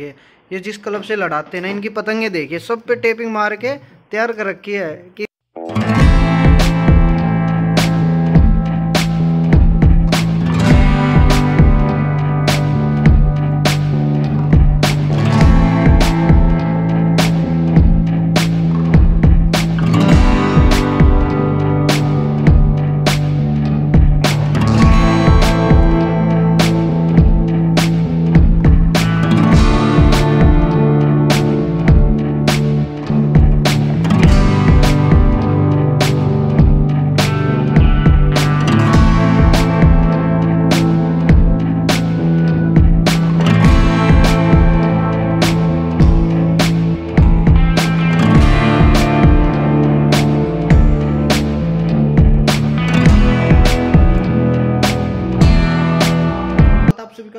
रखी है, ये जिस क्लब से लड़ाते ना इनकी पतंगे देखिए, सब पे टेपिंग मार के तैयार कर रखी है कि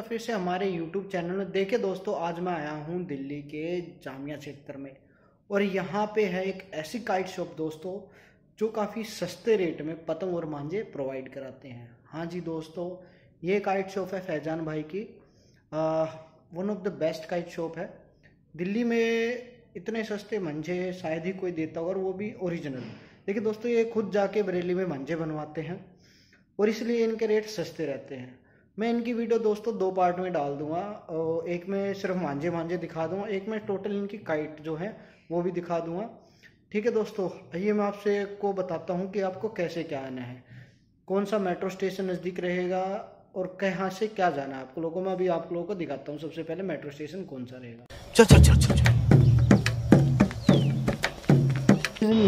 फिर से हमारे YouTube चैनल में देखे। दोस्तों आज मैं आया हूँ दिल्ली के जामिया क्षेत्र में और यहाँ पे है एक ऐसी काइट शॉप दोस्तों जो काफ़ी सस्ते रेट में पतंग और मांजे प्रोवाइड कराते हैं। हाँ जी दोस्तों, ये काइट शॉप है फैजान भाई की, one of the best kite shop है दिल्ली में। इतने सस्ते मांजे शायद ही कोई देता होगा, और वो भी ओरिजिनल। देखिए दोस्तों, ये खुद जाके बरेली में मांजे बनवाते हैं और इसलिए इनके रेट सस्ते रहते हैं। मैं इनकी वीडियो दोस्तों 2 पार्ट में डाल दूंगा, एक में सिर्फ मांझे मांझे दिखा दूंगा, एक में टोटल इनकी काइट जो है वो भी दिखा दूंगा। ठीक है दोस्तों, आइए मैं आपसे को बताता हूं कि आपको कैसे क्या आना है, कौन सा मेट्रो स्टेशन नज़दीक रहेगा और कहाँ से क्या जाना है आप लोगों को। मैं अभी आप लोगों को दिखाता हूँ सबसे पहले मेट्रो स्टेशन कौन सा रहेगा।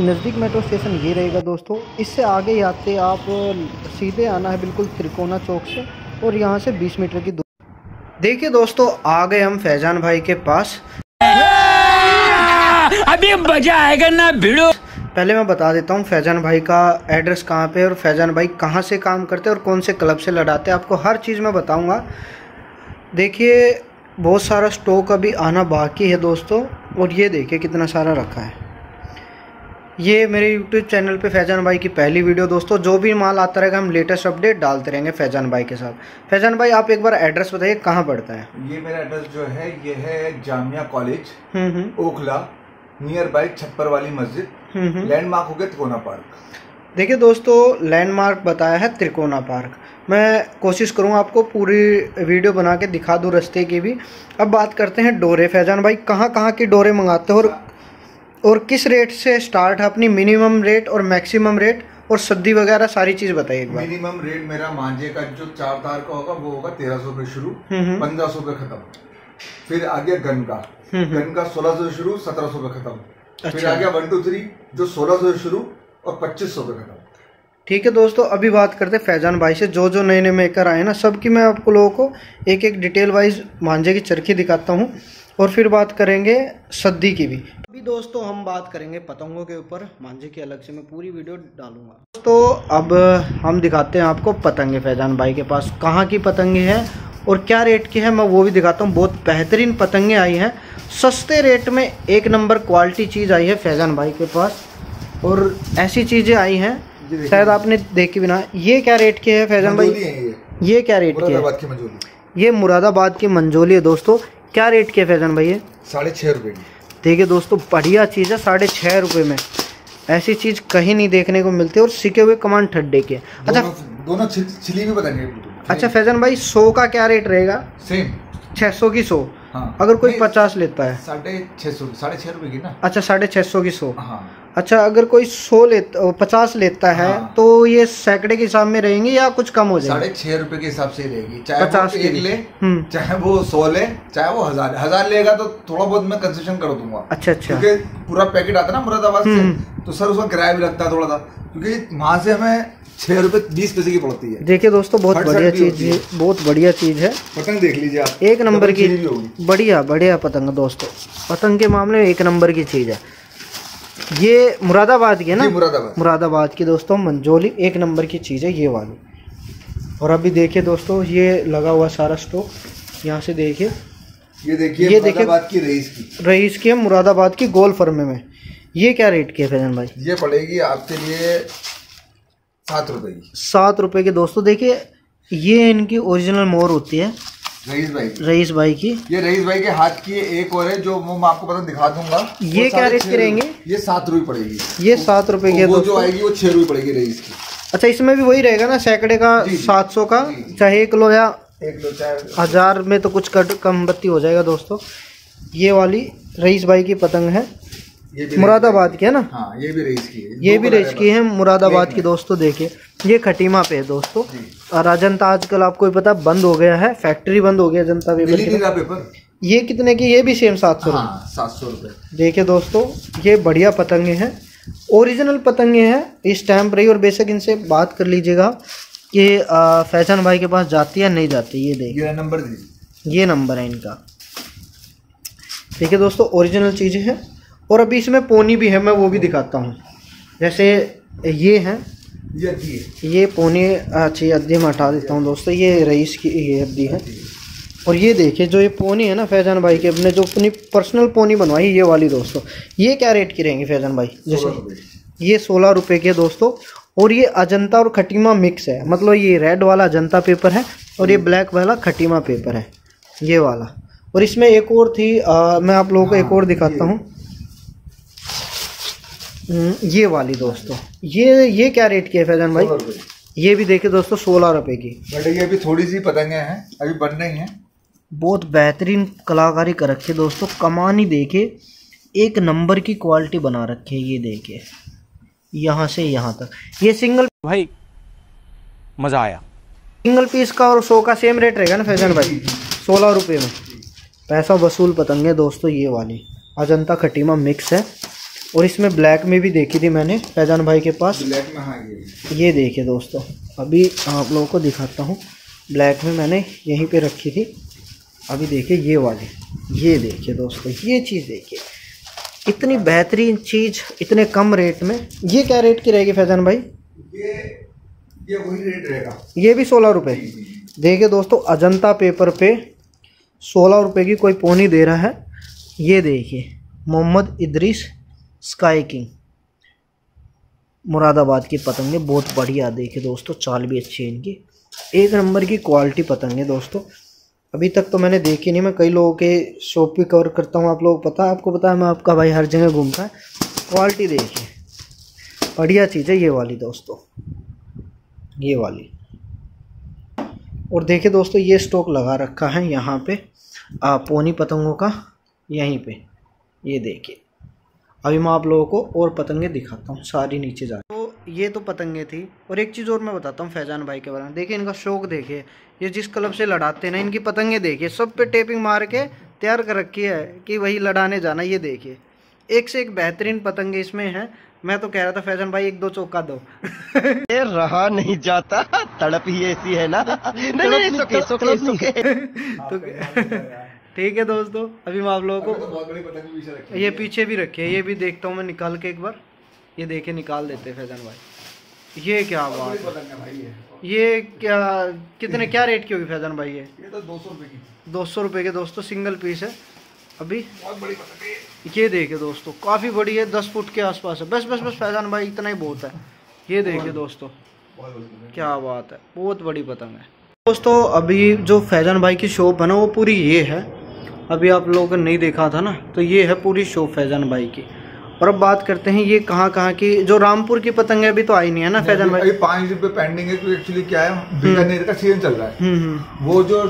नज़दीक मेट्रो स्टेशन ये रहेगा दोस्तों। इससे आगे आते आप सीधे आना है बिल्कुल त्रिकोणा चौक से, और यहाँ से 20 मीटर की दूरी। देखिए दोस्तों, आ गए हम फैजान भाई के पास। अभी मजा आएगा ना भिड़ो। पहले मैं बता देता हूँ फैजान भाई का एड्रेस कहाँ पे और फैजान भाई कहाँ से काम करते हैं और कौन से क्लब से लड़ाते हैं, आपको हर चीज़ मैं बताऊँगा। देखिए बहुत सारा स्टॉक अभी आना बाकी है दोस्तों, और ये देखिए कितना सारा रखा है। ये मेरे YouTube चैनल पे फैजान भाई की पहली वीडियो दोस्तों, जो भी माल आता रहेगा हम लेटेस्ट अपडेट डालते रहेंगे फैजान भाई के साथ। फैजान भाई आप एक बार एड्रेस बताइए कहाँ पड़ता है। ये मेरा एड्रेस जो है ये है Jamia college, Okhla, near by छप्पर वाली मस्जिद, लैंडमार्क हो गया त्रिकोणा पार्क। देखिए दोस्तों, लैंडमार्क बताया है त्रिकोणा पार्क। मैं कोशिश करूँगा आपको पूरी वीडियो बना के दिखा दूँ रास्ते की भी। अब बात करते हैं डोरे। फैजान भाई कहाँ कहाँ की डोरे मंगाते हो और किस रेट से स्टार्ट है अपनी मिनिमम रेट और मैक्सिमम रेट, और सद्दी वगैरह सारी चीज बताइए एक बार। मिनिमम रेट मेरा मांझे का जो 4 तार का होगा वो होगा 1300 पे शुरू, 1500 पे खत्म। फिर आ गया गन का 1600 से शुरू, 1700 पे खत्म। अच्छा। फिर आ गया 1 2 3 जो 1600 से शुरू और 2500 पे खत्म। ठीक है दोस्तों, अभी बात करते हैं फैजान भाई से। जो जो नए नए मेकर आए ना सबकी मैं आपको लोगों को एक एक डिटेल वाइज मांझे की चरखी दिखाता हूँ, और फिर बात करेंगे सद्दी की भी। अभी दोस्तों हम बात करेंगे पतंगों के ऊपर, मांझे की अलग से मैं पूरी वीडियो डालूंगा। दोस्तों अब हम दिखाते हैं आपको पतंगे फैजान भाई के पास कहाँ की पतंगे हैं और क्या रेट की है, मैं वो भी दिखाता हूँ। बहुत बेहतरीन पतंगे आई हैं, सस्ते रेट में एक नंबर क्वालिटी चीज़ आई है फैजान भाई के पास, और ऐसी चीज़ें आई हैं शायद आपने देखी भी ना। ये क्या रेट की है फैजान भाई? ये क्या रेट की है? ये मुरादाबाद की मंजोली है दोस्तों। क्या रेट की है फैजान भाई? 6.5 रुपये। देखिए दोस्तों, बढ़िया चीज़ है 6.5 रुपये में, ऐसी चीज़ कहीं नहीं देखने को मिलती, और सिके हुए कमान ठड्डे के। अच्छा दोनों छिली भी बताएंगे। अच्छा फैजान भाई 100 का क्या रेट रहेगा? सेम 600 की 100। हाँ। अगर कोई 50 लेता है 650 की ना। अच्छा 650 की 100। अच्छा अगर कोई 50 लेता है तो ये सैकड़े के हिसाब में रहेंगी या कुछ कम हो जाएगा? 6.5 रुपए के हिसाब से रहेगी, चाहे 50 एक ले, चाहे वो 100 ले, चाहे वो 1000 लेगा तो थोड़ा बहुत मैं कंसेशन कर दूंगा। अच्छा अच्छा, क्योंकि पूरा पैकेट आता ना मुरादाबाद से, तो सर उसका किराया भी लगता है थोड़ा सा, क्योंकि वहाँ से हमें 6 रुपए 20 पैसे की पड़ती है। देखिए दोस्तों बहुत बढ़िया चीज है, बहुत बढ़िया चीज है। पतंग देख लीजिए आप, एक नंबर की, बढ़िया बढ़िया पतंग दोस्तों, पतंग के मामले में एक नंबर की चीज है। ये मुरादाबाद की है ना? मुरादाबाद की दोस्तों मंजोली, एक नंबर की चीज़ है ये वाली। और अभी देखिए दोस्तों ये लगा हुआ सारा स्टॉक, यहाँ से देखिए, ये देखिए रईस की मुरादाबाद की गोल फर्मे में। ये क्या रेट की है फैजान भाई? ये पड़ेगी आपके लिए 7 रुपये की। 7 रुपये की दोस्तों। देखिए ये इनकी ओरिजिनल मोर होती है, रईस भाई की, ये रईस भाई के हाथ की एक और है जो मैं आपको पता दिखा दूंगा। ये क्या रेट के रहेंगे? ये 7 रुपये पड़ेगी, ये 7 रुपये की। वो जो आएगी वो 6 रुपये पड़ेगी रईस की। अच्छा, इसमें भी वही रहेगा ना, सैकड़े का 700 का, चाहे 1 किलो या 1 किलो, चाहे 1000 में तो कुछ कट कम बत्ती हो जाएगा। दोस्तों ये वाली रईस भाई की पतंग है, मुरादाबाद की है ना। हाँ, ये भी रईस की है, ये भी रईस की है मुरादाबाद की। दोस्तों देखिए, ये खटीमा पे है दोस्तों। और अजंता आजकल आपको भी पता बंद हो गया है, फैक्ट्री बंद हो गया अजंता पेपर। ये कितने की? ये भी सेम 700 रुपये। देखिए दोस्तों, ये बढ़िया पतंगे हैं, ओरिजिनल पतंगे हैं, इस स्टैम्प रही। और बेशक इनसे बात कर लीजिएगा कि फैजान भाई के पास जाती है नहीं जाती। ये देखिए नंबर, ये नंबर है इनका। देखिए दोस्तों, ओरिजिनल चीज़ें हैं। और अभी इसमें पोनी भी है, मैं वो भी दिखाता हूँ। जैसे ये है, ये पोनी अच्छी अद्दी में हटा देता हूँ दोस्तों। ये रईस की ये अद्दी है। और ये देखिए जो ये पोनी है ना फैजान भाई के, अपने जो अपनी पर्सनल पोनी बनवाई ये वाली दोस्तों। ये क्या रेट की रहेंगी फैजान भाई? जैसे ये 16 रुपये की है दोस्तों। और ये अजंता और खटीमा मिक्स है, मतलब ये रेड वाला अजंता पेपर है और ये ब्लैक वाला खटीमा पेपर है, ये वाला। और इसमें एक और थी, मैं आप लोगों को एक और दिखाता हूँ, ये वाली दोस्तों। ये क्या रेट की है फैजान भाई? ये भी देखिए दोस्तों 16 रुपए की। बट ये अभी थोड़ी सी पतंगे हैं, अभी बन रही हैं। बहुत बेहतरीन कलाकारी कर रखी है दोस्तों, कमानी देखिए, एक नंबर की क्वालिटी बना रखी है। ये देखिए यहाँ से यहाँ तक, ये सिंगल भाई मज़ा आया। सिंगल पीस का और 100 का सेम रेट रहेगा ना फैजान भाई? 16 रुपये में पैसा वसूल पतंगे दोस्तों। ये वाली अजंता खटीमा मिक्स है। और इसमें ब्लैक में भी देखी थी मैंने फैजान भाई के पास, ब्लैक में। हाँ, ये देखिए दोस्तों, अभी आप लोगों को दिखाता हूँ। ब्लैक में मैंने यहीं पे रखी थी, अभी देखिए ये वाली। ये देखिए दोस्तों, ये चीज़ देखिए, इतनी बेहतरीन चीज़ इतने कम रेट में। ये क्या रेट की रहेगी फैजान भाई? ये वही रेट रहेगा, ये भी 16 रुपये। देखिए दोस्तों, अजंता पेपर पे 16 रुपये की कोई पोनी दे रहा है। ये देखिए मोहम्मद इदरीस स्काई किंग मुरादाबाद की पतंगे, बहुत बढ़िया। देखिए दोस्तों, चाल भी अच्छी है इनकी, एक नंबर की क्वालिटी पतंगे दोस्तों। अभी तक तो मैंने देखी नहीं, मैं कई लोगों के शॉप भी कवर करता हूँ। आप लोग पता है, आपको पता है, मैं आपका भाई हर जगह घूमता है। क्वालिटी देखिए, बढ़िया चीज़ है ये वाली दोस्तों, ये वाली। और देखिए दोस्तों, ये स्टॉक लगा रखा है यहाँ पर पोनी पतंगों का, यहीं पर। ये देखिए, अभी मैं आप लोगों को और पतंगे दिखाता हूँ, सारी नीचे जा। तो ये तो पतंगे थी। और एक चीज़ और मैं बताता हूँ फैजान भाई के बारे में। देखिए इनका शौक देखिए, ये जिस क्लब से लड़ाते हैं ना, इनकी पतंगे देखिए, सब पे टेपिंग मार के तैयार कर रखी है कि वही लड़ाने जाना। ये देखिए, एक से एक बेहतरीन पतंगे इसमें हैं। मैं तो कह रहा था फैजान भाई 1-2 चौका दो। ये रहा नहीं जाता, तड़प ही ऐसी है ना। ठीक है दोस्तों, अभी मैं आप लोगों को बहुत बड़ी पतंग पीछे रखी है, ये पीछे भी रखी है। ये भी देखता हूँ मैं निकाल के एक बार। ये देखिए, निकाल देते हैं फैजान भाई। ये क्या बात है भाई, ये क्या कितने क्या रेट की होगी फैजान भाई? ये तो 200 रुपये की, 200 रुपये के दोस्तों, सिंगल पीस है। अभी बहुत बड़ी पतंग है, ये देखिए दोस्तों, काफ़ी बड़ी है, 10 फुट के आसपास है। बस बस बस फैजान भाई, इतना ही बहुत है। ये देखिए दोस्तों, क्या बात है, बहुत बड़ी पतंग है दोस्तों। अभी जो फैजान भाई की शॉप है ना, वो पूरी ये है, अभी आप लोगों को नहीं देखा था ना, तो ये है पूरी शॉप फैजान भाई की। और अब बात करते हैं ये कहाँ की, जो रामपुर की पतंग है अभी तो आई नहीं है ना फैजान भाई? अभी 5 रुपये पेंडिंग है, क्योंकि एक्चुअली क्या है, बीकानेर का सीजन चल रहा है। वो जो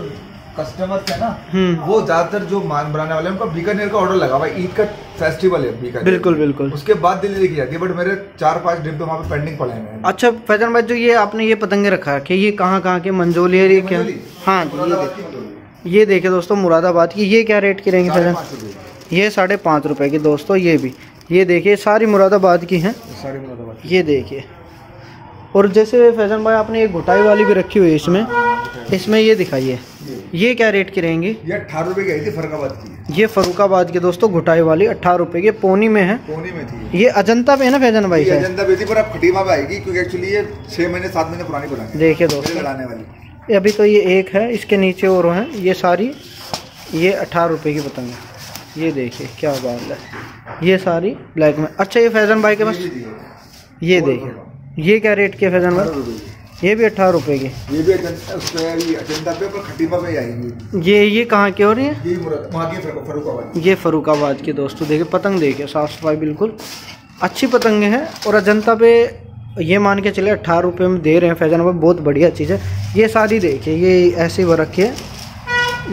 कस्टमर्स है ना, वो ज्यादातर जो मान बनाने वाले हैं, उनका बीकानेर का ऑर्डर लगा हुआ है। ईद का फेस्टिवल है बीकानेर, बिल्कुल बिल्कुल, उसके बाद दिल्ली की जाती है। बट मेरे 4-5 डिब्बे वहाँ पे पेंडिंग पड़े हैं। अच्छा फैजान भाई, जो ये आपने ये पतंगे रखा है, ये कहाँ के? मंजोली है ये क्या? हाँ, ये देखिए दोस्तों मुरादाबाद की। ये क्या रेट की रहेंगी फैजान? ये 5.5 रुपये की दोस्तों। ये भी, ये देखिए, सारी मुरादाबाद की हैं, सारी मुरादाबाद। ये देखिए, और जैसे फैजान भाई आपने एक घुटाई वाली भी रखी हुई है इसमें, इसमें ये दिखाइए, ये क्या रेट की रहेंगी? ये 18 रुपये की आई थी फर्रुखाबाद की। ये फर्रुखाबाद की दोस्तों घुटाई वाली 18 रुपये की पोनी में है, पोनी में थी। ये अजंता पे है ना फैजान भाई? अजंता पे थी, पर अब खटीमा पे आएगी, क्योंकि एक्चुअली ये 6-7 महीने पुरानी बनाई। देखिए दोस्तों, लड़ाने वाली अभी तो ये एक है, इसके नीचे और हैं, ये सारी, ये 18 रुपये की पतंग है। ये देखिए क्या बात है, ये सारी ब्लैक में। अच्छा ये फैजान भाई के पास, ये देखिए, ये क्या रेट की है फैजान भाई? ये भी 18 रुपए की, ये भी अजंता पे और खटीमा पे आएंगी। ये कहाँ के हो रही है? ये फर्रुखाबाद के। दोस्तों देखिए पतंग, देखिए साफ सफाई बिल्कुल अच्छी पतंगे हैं। और अजंता पे ये मान के चले 18 रुपये में दे रहे हैं फैजान भाई, बहुत बढ़िया चीज़ है। ये सारी देखिए, ये ऐसे व रखी है।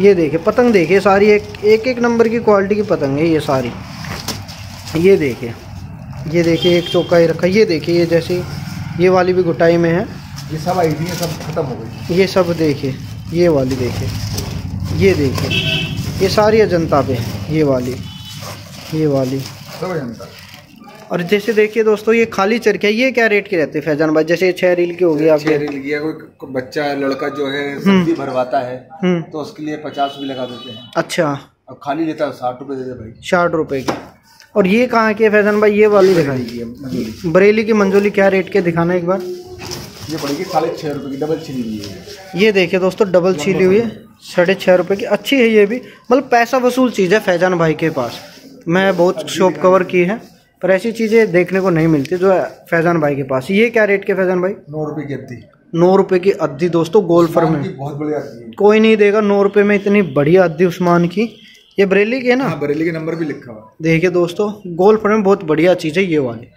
ये देखिए पतंग, देखिए सारी एक नंबर की क्वालिटी की पतंग है ये सारी। ये देखिए, ये देखिए एक चौका ही रखा। ये देखिए, ये जैसे ये वाली भी घुटाई में है। ये सब आई थी, ये सब खत्म हो गई। ये सब देखिए, ये वाली देखिए, ये देखिए, ये सारी अजंता पे, ये वाली सब अजंता। और जैसे देखिए दोस्तों ये खाली चरखिया, ये क्या रेट के रहते हैं फैजान भाई? जैसे 6 रील की होगी आपकी, 6 रील की है। कोई बच्चा लड़का जो है सब्जी भरवाता है तो उसके लिए 50 भी लगा देते हैं। अच्छा, और खाली लेता है 60 रुपये देते भाई, 60 रुपये की। और ये कहाँ की है फैजान भाई? ये वाली दिखाई, बरेली की मंजोली। क्या रेट के दिखाना एक बार? ये पड़ेगी 6.5 रुपये की, डबल छिली हुई है। ये देखिए दोस्तों डबल छिली हुई है, 6.5 रुपये की, अच्छी है ये भी। मतलब पैसा वसूल चीज़ है फैजान भाई के पास। मैं बहुत शॉप कवर की है पर ऐसी चीज़ें देखने को नहीं मिलती जो फैजान भाई के पास। ये क्या रेट के फैजान भाई? 9 रुपये की अद्दी। 9 रुपये की अद्दी दोस्तों, गोल्फर में बहुत बढ़िया अद्दी है, कोई नहीं देगा 9 रुपये में इतनी बढ़िया अद्दी उस्मान की। ये बरेली की है ना? बरेली के नंबर भी लिखा हुआ। देखिए दोस्तों गोल्फर में बहुत बढ़िया चीज़ है ये वाली।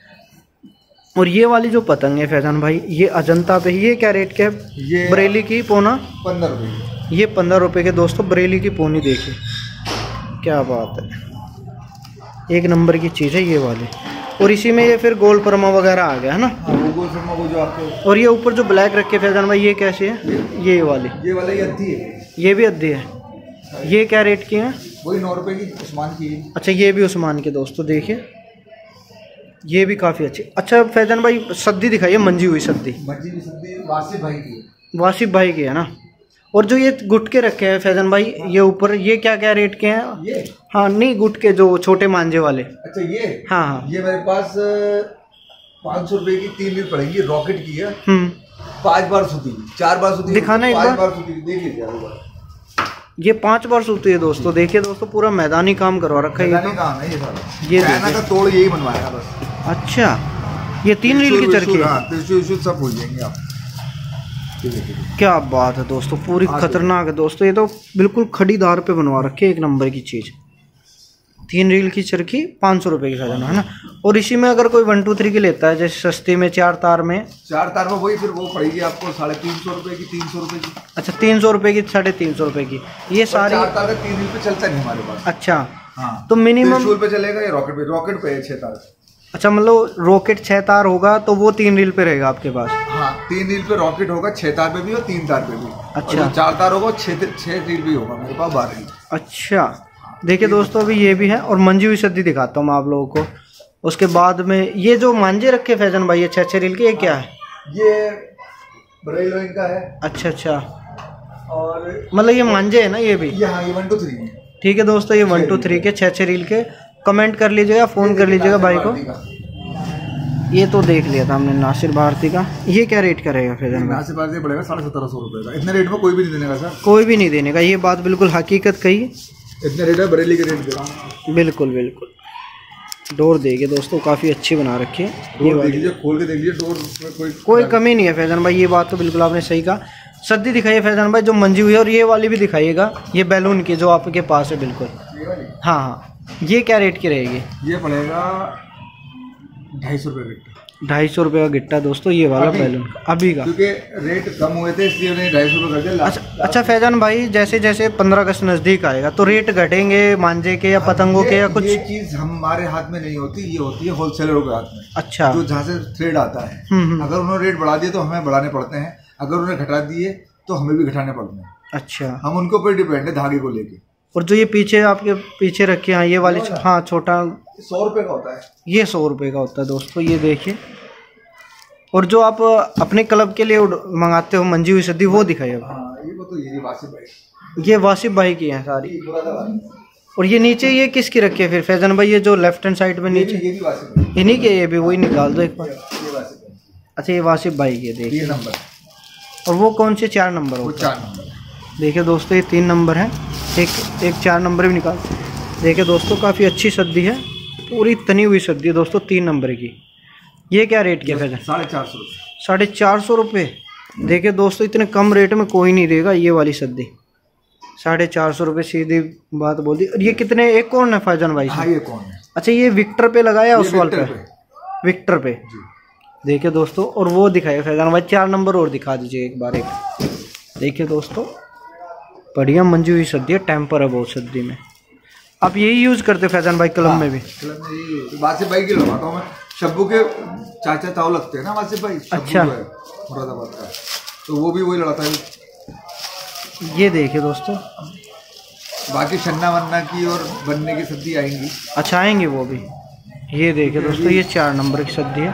और ये वाली जो पतंग है फैजान भाई, ये अजंता पे, ये क्या रेट के है? ये बरेली की पौना 15 रुपये। ये 15 रुपये के दोस्तों बरेली की पौनी। देखिए क्या बात है, एक नंबर की चीज़ है ये वाली। और इसी में ये फिर गोल परमा वगैरह आ गया है ना, गोल परमा वो जो आपको। और ये ऊपर जो ब्लैक रखे फैजान भाई, ये कैसे है? ये वाली, ये वाली अद्धी है, ये भी अद्धी है। ये क्या रेट की है? वही 9 रुपये की, उस्मान की। अच्छा, ये भी उस्मान की दोस्तों, देखिए ये भी काफ़ी अच्छी। अच्छा फैजान भाई सद्दी दिखाइए, मंजी हुई सद्दी। मंजी हुई सद्दी वासिफ भाई की है, वासिफ भाई की है ना। और जो ये गुटके रखे हैं फैजान भाई ये ऊपर, ये क्या क्या रेट के हैं ये? हाँ नहीं, गुटके जो छोटे मांझे वाले। अच्छा ये, हाँ ये मेरे पास 500 रुपये की 3 रील पड़ेगी, रॉकेट की है। 5 बार सूती, 4 बार सूती। दिखाना एक बार सूती, देख लीजिए ये 5 बार सूती है दोस्तों। देखिए दोस्तों पूरा मैदानी काम करवा रखा है, मैदानी काम है ये सारा। ये देखना का तोड़ यही बनवाया बस। अच्छा, ये 3 रील की चरखी सब भूल जाएंगे आप। क्या बात है दोस्तों, पूरी खतरनाक है दोस्तों। ये तो बिल्कुल खड़ीदार पे बनवा रखे, एक नंबर की चीज़। 3 रील की चरखी 500 रुपये की साजाना है ना। और इसी में अगर कोई 1 2 3 की लेता है जैसे सस्ती में, 4 तार में वही फिर वो पड़ेगी आपको 350 रुपये की, 300 रुपये की। अच्छा, 300 रुपये की, 350 रुपये की। ये सारी 4 तार 3 रील पे चलता नहीं हमारे पास। अच्छा हाँ, तो मिनिमम पे चलेगा ये रॉकेट पे, रॉकेट पे 6 तार। अच्छा, मतलब रॉकेट 6 तार होगा तो वो 3 रील पे रहेगा आपके पास। हाँ, 3 रील पे रॉकेट होगा, 6 तार पे भी और 3 तार पे भी। अच्छा, 4 तार होगा, 6 रील भी होगा मेरे पास, 12 रील। अच्छा, देखिए दोस्तों अभी ये भी है। और मंजी हुई सद्दी दिखाता हूँ मैं आप लोगों को उसके बाद में। ये जो मांझे रखे फैजान भाई ये 6 रील के, ये क्या है? ये बरेली का है। अच्छा, और मतलब ये मांझे है ना ये भी? हाँ, ये 1 2 3 है। ठीक है दोस्तों, ये 1 2 3 के 6 रील के। कमेंट कर लीजिएगा, फ़ोन कर लीजिएगा भाई को। ये तो देख लिया था हमने नासिर भारती का। ये क्या रेट का रहेगा फैजान भाई? नासिर भारती पड़ेगा 1750 रुपये का। इतने रेट में कोई भी नहीं देने का सर, कोई भी नहीं देने का। ये बात बिल्कुल हकीकत कही, इतने रेट है बरेली के रेट पे। बिल्कुल बिल्कुल। डोर देखिए दोस्तों काफ़ी अच्छी बना रखी है, ये वाली खोल के देख लीजिए, डोर कोई कमी नहीं है फैजान भाई। ये बात तो बिल्कुल आपने सही कहा। सद्दी दिखाइए फैजान भाई जो मंजी हुई है, और ये वाली भी दिखाइएगा, ये बैलून की जो आपके पास है बिल्कुल। हाँ, ये क्या रेट की रहेगी? ये पड़ेगा 250 रुपये गिट्टा, 250 रुपये का गिट्टा दोस्तों। ये वाला बैलून अभी का, क्योंकि रेट कम हुए थे इसलिए उन्हें 250 रुपये कर दिया। अच्छा फैजान भाई, जैसे जैसे 15 अगस्त नज़दीक आएगा तो रेट घटेंगे मांझे के या पतंगों के या कुछ? ये चीज़ हमारे हाथ में नहीं होती, ये होती है होलसेलरों के हाथ में। अच्छा, जो जहाँ से थ्रेड आता है, अगर उन्होंने रेट बढ़ा दिए तो हमें बढ़ाने पड़ते हैं, अगर उन्होंने घटा दिए तो हमें भी घटाने पड़ते हैं। अच्छा, हम उनके ऊपर डिपेंड है धागे को लेके। और जो ये पीछे आपके पीछे रखे हैं ये वाली, हाँ छोटा, 100 रुपये का होता है, ये 100 रुपये का होता है दोस्तों। ये देखिए, और जो आप अपने क्लब के लिए मंगाते हो मंजी हुई सद्दी, वो दिखाइए। हाँ, ये वो तो ये वासिफ भाई, ये वासिफ भाई की है सारी। और ये नीचे ये किसकी रखी है फिर फैजान भाई? ये जो लेफ्ट हैंड साइड में नीचे, ये भी वासिफ भाई, इन्हीं के। ये भी वही निकाल दो एक बार। अच्छा, ये वासिफ भाई की देखिए नंबर। और वो कौन से 4 नंबर हो? 4 नंबर। देखिए दोस्तों ये 3 नंबर है, एक 4 नंबर भी निकाल। देखिए दोस्तों काफ़ी अच्छी सद्दी है, पूरी तनी हुई सद्दी है दोस्तों, 3 नंबर की। ये क्या रेट के है? 450 रुपये। 450 रुपये देखिए दोस्तों इतने कम रेट में कोई नहीं देगा ये वाली सद्दी। 450 रुपये सीधी बात बोल दी। और ये कितने, एक कौन है फैजान भाई? हाँ ये कौन है? अच्छा ये विक्टर पे लगाया उस वाल पे, विक्टर पे। देखिए दोस्तों और वो दिखाइए फैजान भाई, 4 नंबर और दिखा दीजिए एक बार। एक देखिए दोस्तों बढ़िया मंजी हुई सद्दी है, टेम्पर है बहुत सद्दी में। आप यही यूज़ करते फैजान भाई कलम में भी? कलम में यही वासिफ भाई की लगाता हूँ मैं, शब्बू के चाचा ताऊ लगते हैं ना वासिफ भाई। अच्छा मोरादाबाद का, तो वो भी वही लड़ाता है। ये देखिए दोस्तों बाकी छन्ना वन्ना की और बनने की सब्जी आएंगी। अच्छा आएंगी वो भी। ये देखिए दोस्तों ये 4 नंबर की सब्जी है,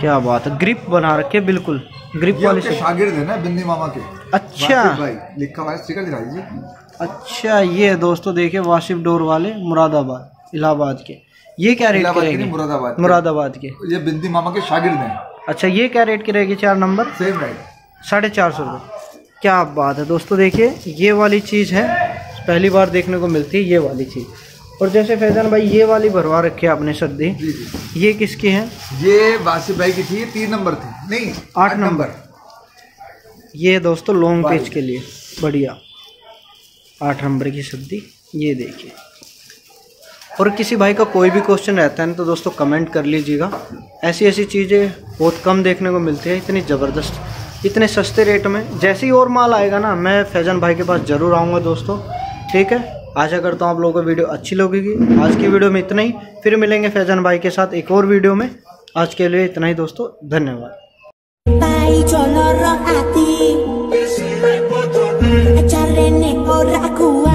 क्या बात है। ग्रिप बना रखे बिल्कुल, ग्रिप वाले शागिर्द है ना बिंदी मामा के। अच्छा भाई लिखा हुआ है, स्टिकर दिखा दीजिए। अच्छा ये दोस्तों देखिए वासिफ डोर वाले मुरादाबाद इलाहाबाद के। ये क्या रेट की रहेगी? मुरादाबाद के, ये बिंदी मामा के शागिर्द हैं। अच्छा ये क्या रेट की रहेगी 4 नंबर? सेम रेट 450 रुपये। क्या बात है दोस्तों, देखिए ये वाली चीज़ है पहली बार देखने को मिलती है ये वाली चीज़। और जैसे फैजान भाई ये वाली भरवा रखी है आपने सद्दी, ये किसकी है? ये वासिफ भाई की थी, 3 नंबर थी नहीं 8 नंबर। ये दोस्तों लॉन्ग पेज के लिए बढ़िया 8 नंबर की सब्जी। ये देखिए और किसी भाई का कोई भी क्वेश्चन रहता है ना तो दोस्तों कमेंट कर लीजिएगा। ऐसी ऐसी चीज़ें बहुत कम देखने को मिलती है, इतनी ज़बरदस्त इतने सस्ते रेट में। जैसे ही और माल आएगा ना मैं फैजान भाई के पास ज़रूर आऊँगा दोस्तों, ठीक है। आशा करता हूँ आप लोगों को वीडियो अच्छी लगेगी। आज की वीडियो में इतना ही, फिर मिलेंगे फैजान भाई के साथ एक और वीडियो में। आज के लिए इतना ही दोस्तों, धन्यवाद। Aku